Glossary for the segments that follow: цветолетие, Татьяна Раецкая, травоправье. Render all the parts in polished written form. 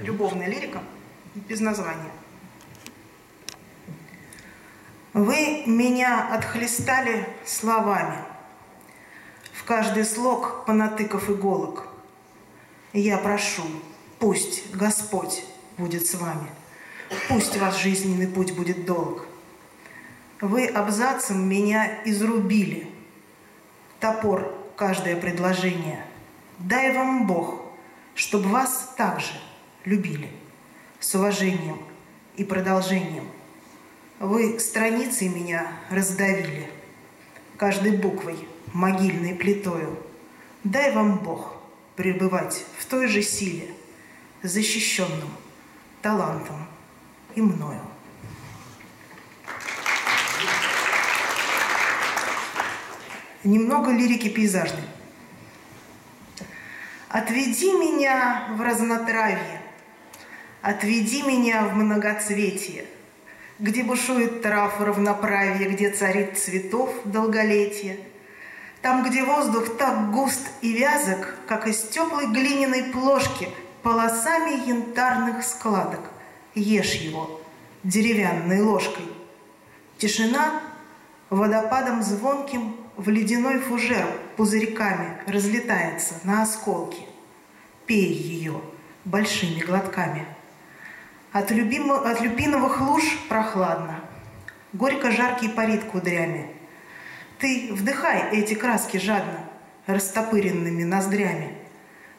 любовная лирика без названия. Вы меня отхлестали словами, в каждый слог понатыков иголок. Я прошу, пусть Господь будет с вами, пусть ваш жизненный путь будет долг. Вы абзацем меня изрубили, топор каждое предложение. Дай вам Бог, чтоб вас также любили, с уважением и продолжением. Вы страницы меня раздавили, каждой буквой могильной плитою. Дай вам Бог пребывать в той же силе, защищенным талантом и мною. Немного лирики пейзажной. Отведи меня в разнотравье, отведи меня в многоцветие, где бушует трав равноправие, где царит цветов долголетие, там, где воздух так густ и вязок, как из теплой глиняной плошки полосами янтарных складок. Ешь его деревянной ложкой. Тишина водопадом звонким в ледяной фужер пузырьками разлетается на осколки. Пей ее большими глотками. От люпиновых луж прохладно, горько-жаркий парит кудрями. Ты вдыхай эти краски жадно, растопыренными ноздрями.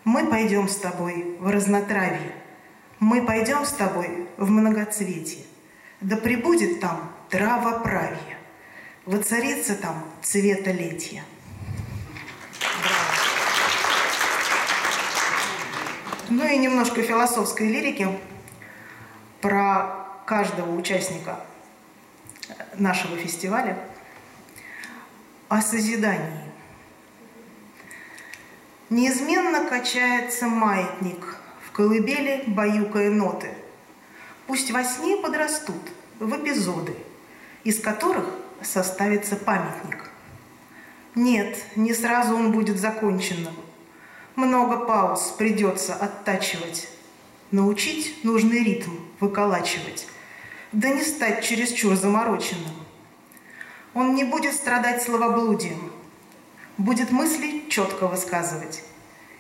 Мы пойдем с тобой в разнотравье, мы пойдем с тобой в многоцветие. Да пребудет там травоправье, воцарится там цветолетие. Ну и немножко философской лирики про каждого участника нашего фестиваля, о созидании. Неизменно качается маятник в колыбели баюкая ноты. Пусть во сне подрастут в эпизоды, из которых составится памятник. Нет, не сразу он будет законченным. Много пауз придется оттачивать. Научить нужный ритм выколачивать, да не стать чересчур замороченным. Он не будет страдать словоблудием, будет мысли четко высказывать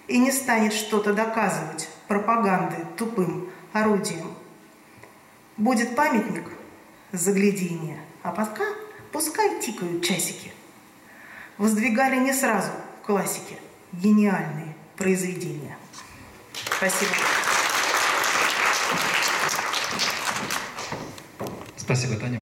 и не станет что-то доказывать пропаганды тупым орудием. Будет памятник загляденье, а пока пускай тикают часики. Воздвигали не сразу классики, гениальные произведения. Спасибо. Спасибо, Таня.